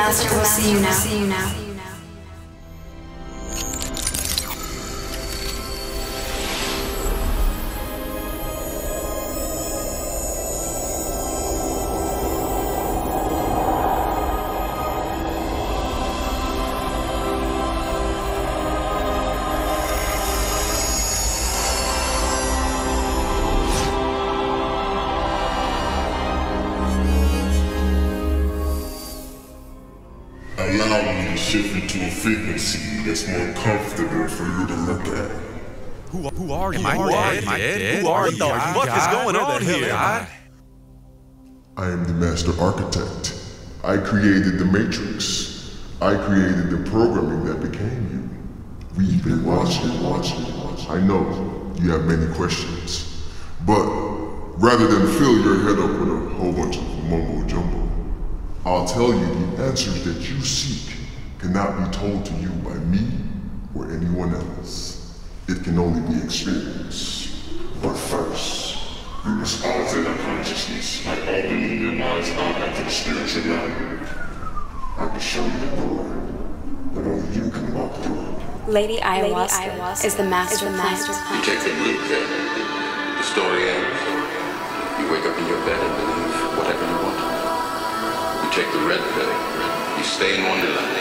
Master will see you now. It's more comfortable for you to look at. Who are you? Am I dead? Who are you? What the fuck is going on here? I am the master architect. I created the matrix. I created the programming that became you. We've been watching. I know you have many questions, but rather than fill your head up with a whole bunch of mumbo jumbo, I'll tell you the answers that you seek cannot be told to you by me or anyone else. It can only be experienced. But first, you must alter the consciousness by opening your mind's eye to the spiritual realm. I will show you the door, but only you can walk through it. Lady Ayahuasca is the master plant. You take the leap there. The story ends. You wake up in your bed and believe whatever you want. You take the red pill. You stay in Wonderland.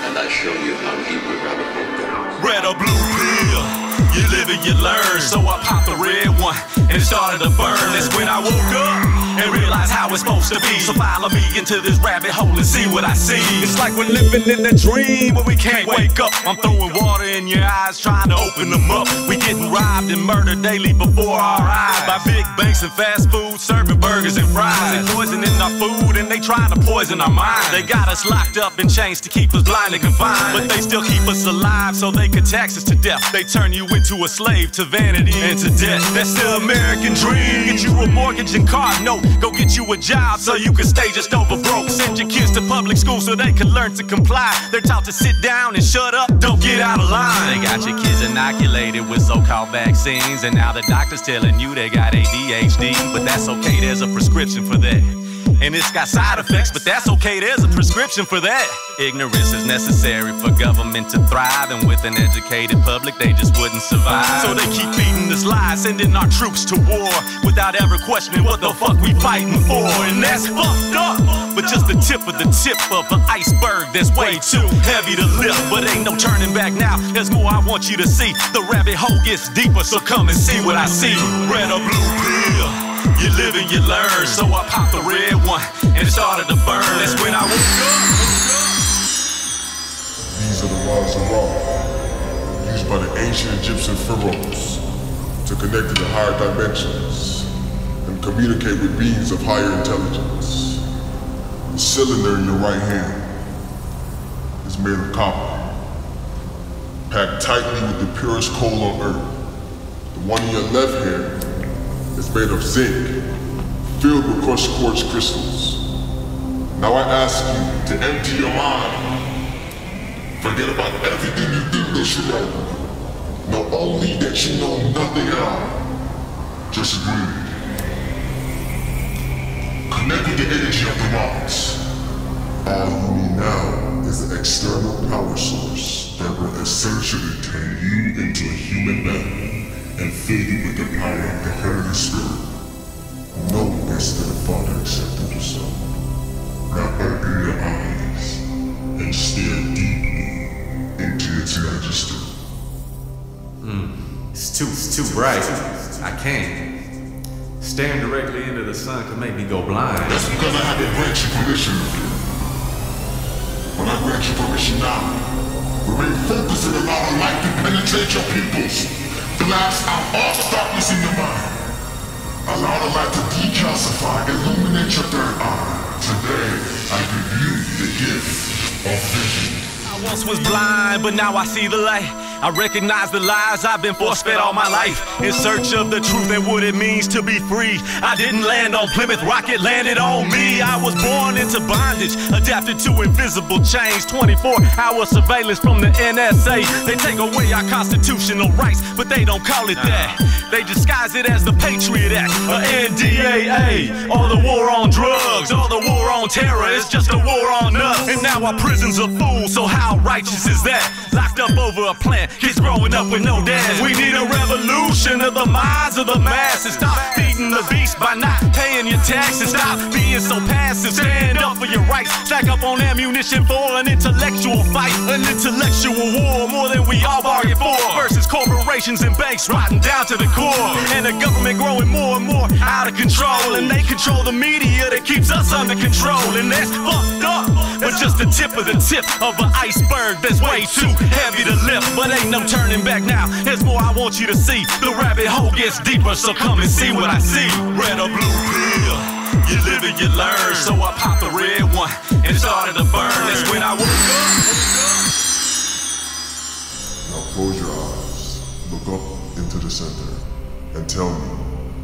And I show you how deep the rabbit hole goes. Red or blue pill, you live and you learn. So I popped the red one and it started to burn. That's when I woke up and realized how it's supposed to be. So follow me into this rabbit hole and see what I see. It's like we're living in a dream, but we can't wake up. I'm throwing water in your eyes, trying to open them up. We getting robbed and murdered daily before our eyes by big banks and fast food, serving burgers and fries. They poisoning our food and they trying to poison our minds. They got us locked up in chains to keep us blind and confined, but they still keep us alive so they can tax us to death. They turn you into a slave to vanity and to death. That's the American dream. Get you a mortgage and car note. Go get you a job so you can stay just over broke. Send your kids to public school so they can learn to comply. They're taught to sit down and shut up, don't get out of line. They got your kids inoculated with so-called vaccines, and now the doctor's telling you they got ADHD. But that's okay, there's a prescription for that. And it's got side effects, but that's okay, there's a prescription for that. Ignorance is necessary for government to thrive, and with an educated public, they just wouldn't survive. So they keep feeding this lie, sending our troops to war, without ever questioning what the fuck we fighting for. And that's fucked up, but just the tip of an iceberg that's way too heavy to lift. But ain't no turning back now, there's more I want you to see. The rabbit hole gets deeper, so come and see what I see. Red or blue pill, you live and you learn. So I popped the red one and it started to burn. That's when I woke up. These are the rods of Ra, used by the ancient Egyptian pharaohs to connect to the higher dimensions and communicate with beings of higher intelligence. The cylinder in your right hand is made of copper, packed tightly with the purest coal on earth. The one in your left hand is made of zinc, filled with crushed quartz crystals. Now I ask you to empty your mind. Forget about everything you think that you know. Know only that you know nothing at all. Just breathe. Connect with the energy of the rocks. All you need now is an external power source that will essentially turn you into a human man and fill you with the power of the Holy Spirit. No less than the Father except through the Son. Now open your eyes and stare deeply into its majesty. It's too bright. I can't. Staring directly into the sun can make me go blind. That's because I haven't granted you permission. When I grant you permission now, remain focused and allow the light to penetrate your pupils. Blast out all the darkness in your mind. Allow the light to decalcify, illuminate your third eye. Today, I give you the gift of vision. I once was blind, but now I see the light. I recognize the lies I've been force-fed all my life, in search of the truth and what it means to be free. I didn't land on Plymouth Rock, it landed on me. I was born into bondage, adapted to invisible chains, 24-hour surveillance from the NSA. They take away our constitutional rights, but they don't call it that. They disguise it as the Patriot Act, or NDAA, or the war on drugs, or the war on terror. It's just a war on us. And now our prisons are full, so how righteous is that? Locked up over a plan, kids growing up with no dads. We need a revolution of the minds of the masses. Stop feeding the beast by not paying your taxes. Stop being so passive, stand up for your rights. Stack up on ammunition for an intellectual fight, an intellectual war, more than we all bargained for, versus corporations and banks rotting down to the core, and the government growing more and more out of control. And they control the media that keeps us under control, and that's fucked up, but just the tip of the tip of an iceberg that's way too heavy to lift. But ain't no turning back now, there's more I want you to see. The rabbit hole gets deeper, so come and see what I see. Red or blue pill, you live and you learn. So I popped the red one and started to burn. That's when I woke up. Now close your eyes, look up into the center, and tell me,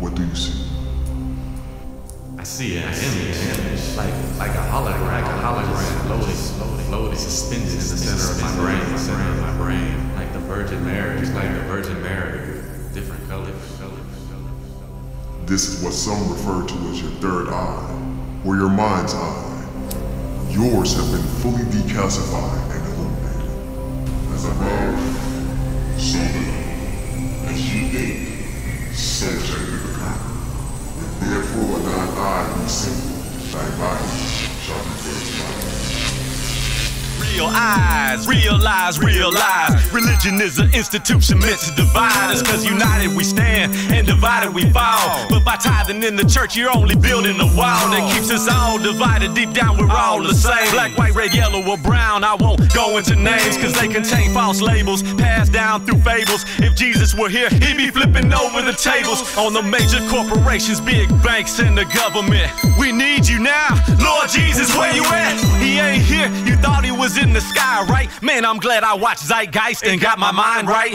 what do you see? I see an image, like a hologram, floating, suspended in the center of my brain, like the Virgin Mary, different colors. This is what some refer to as your third eye, or your mind's eye. Yours have been fully decalcified and illuminated. As above, so below. As you think, so shall you become. Therefore, thine eye be single, thy body shall be purified. Real eyes, realize. Religion is an institution meant to divide us, cause united we stand, and divided we fall. But by tithing in the church, you're only building a wall that keeps us all divided. Deep down, we're all the same. Black, white, red, yellow, or brown, I won't go into names, cause they contain false labels, passed down through fables. If Jesus were here, he'd be flipping over the tables on the major corporations, big banks, and the government. We need you now, Lord Jesus, where you at? He ain't here, you thought he was in the sky, right? Man, I'm glad I watched Zeitgeist and got my mind right.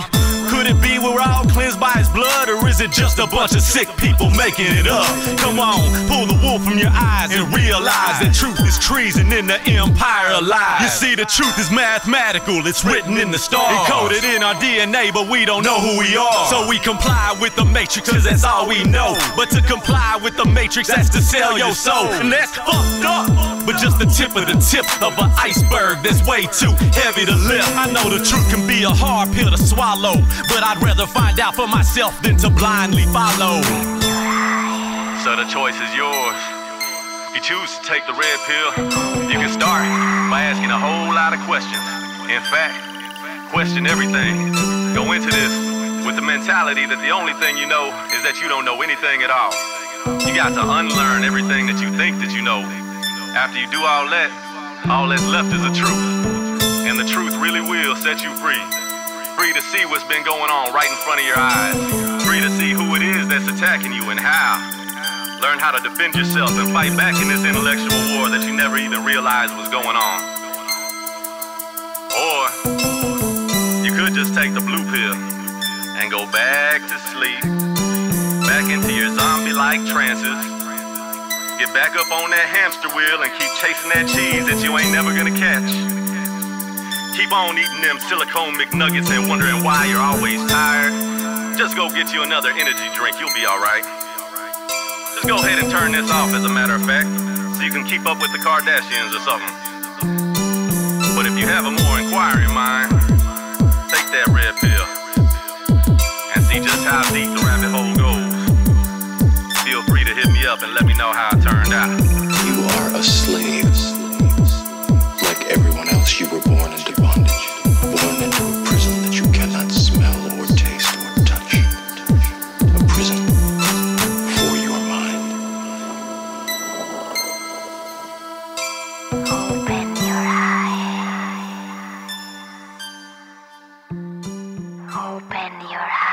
Could it be we're all cleansed by his blood, or is it just a bunch of sick people making it up? Come on, pull the wool from your eyes and realize that truth is treason in the empire of lies. You see, the truth is mathematical, it's written in the stars, encoded in our DNA, but we don't know who we are. So we comply with the matrix, cause that's all we know. But to comply with the matrix, that's to sell your soul, and that's fucked up, but just the tip of an iceberg that's way too heavy to lift. I know the truth can be a hard pill to swallow, but I'd rather find out for myself than to blindly follow. So the choice is yours. If you choose to take the red pill, you can start by asking a whole lot of questions. In fact, question everything. Go into this with the mentality that the only thing you know is that you don't know anything at all. You got to unlearn everything that you think that you know. After you do all that, all that's left is the truth. And the truth really will set you free. Free to see what's been going on right in front of your eyes. Free to see who it is that's attacking you and how. Learn how to defend yourself and fight back in this intellectual war that you never even realized was going on. Or you could just take the blue pill and go back to sleep, back into your zombie-like trances. Get back up on that hamster wheel and keep chasing that cheese that you ain't never gonna catch. Keep on eating them silicone McNuggets and wondering why you're always tired. Just go get you another energy drink, you'll be alright. Just go ahead and turn this off, as a matter of fact, so you can keep up with the Kardashians or something. But if you have a more inquiring mind, take that red pill and see just how deep the rabbit hole goes. Hit me up and let me know how it turned out. You are a slave. Like everyone else, you were born into bondage, born into a prison that you cannot smell or taste or touch. A prison for your mind. Open your eyes. Open your eyes.